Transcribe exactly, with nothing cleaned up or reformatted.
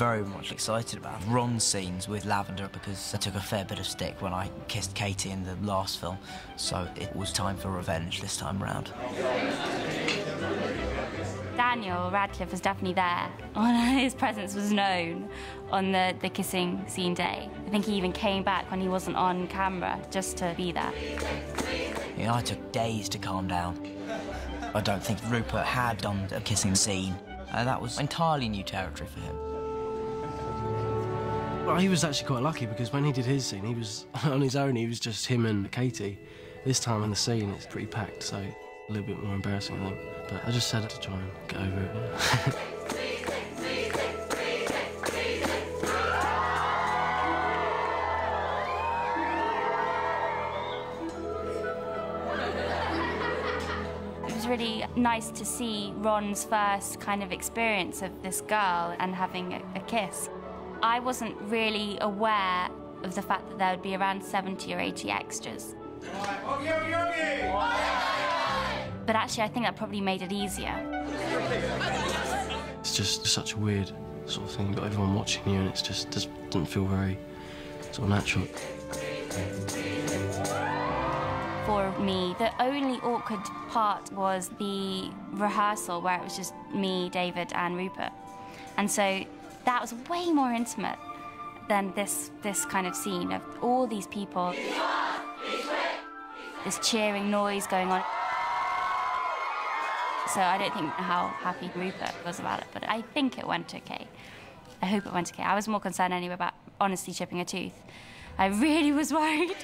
very much excited about Ron's scenes with Lavender because I took a fair bit of stick when I kissed Katie in the last film, so it was time for revenge this time round. Daniel Radcliffe was definitely there. His presence was known on the, the kissing scene day. I think he even came back when he wasn't on camera just to be there. You know, I took days to calm down. I don't think Rupert had done a kissing scene. Uh, that was entirely new territory for him. Well, he was actually quite lucky because when he did his scene, he was on his own. He was just him and Katie. This time in the scene, it's pretty packed, so a little bit more embarrassing, I think. But I just said to try and get over it. It was really nice to see Ron's first kind of experience of this girl and having a, a kiss. I wasn't really aware of the fact that there would be around seventy or eighty extras. But actually, I think that probably made it easier. It's just such a weird sort of thing. You've got everyone watching you, and it's just, just doesn't feel very sort of natural. For me, the only awkward part was the rehearsal, where it was just me, David, and Rupert. And so that was way more intimate than this, this kind of scene of all these people. This cheering noise going on. So I don't think how happy Rupert was about it, but I think it went okay. I hope it went okay. I was more concerned anyway about honestly chipping a tooth. I really was worried.